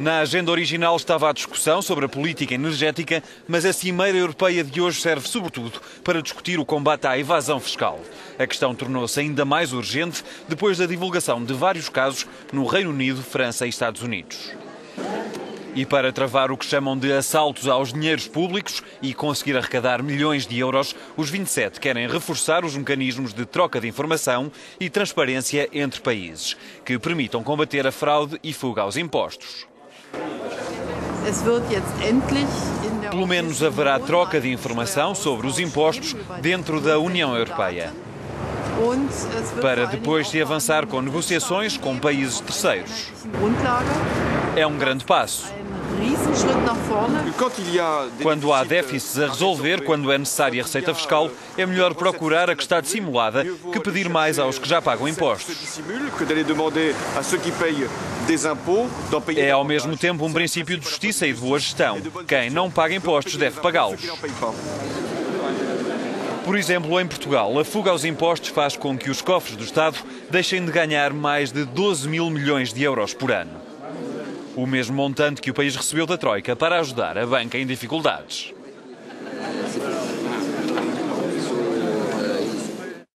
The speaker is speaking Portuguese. Na agenda original estava a discussão sobre a política energética, mas a Cimeira Europeia de hoje serve sobretudo para discutir o combate à evasão fiscal. A questão tornou-se ainda mais urgente depois da divulgação de vários casos no Reino Unido, França e Estados Unidos. E para travar o que chamam de assaltos aos dinheiros públicos e conseguir arrecadar milhões de euros, os 27 querem reforçar os mecanismos de troca de informação e transparência entre países, que permitam combater a fraude e fuga aos impostos. Pelo menos haverá troca de informação sobre os impostos dentro da União Europeia, para depois se avançar com negociações com países terceiros. É um grande passo. Quando há déficits a resolver, quando é necessária a receita fiscal, é melhor procurar a que está dissimulada que pedir mais aos que já pagam impostos. É ao mesmo tempo um princípio de justiça e de boa gestão. Quem não paga impostos deve pagá-los. Por exemplo, em Portugal, a fuga aos impostos faz com que os cofres do Estado deixem de ganhar mais de 12 mil milhões de euros por ano. O mesmo montante que o país recebeu da Troika para ajudar a banca em dificuldades.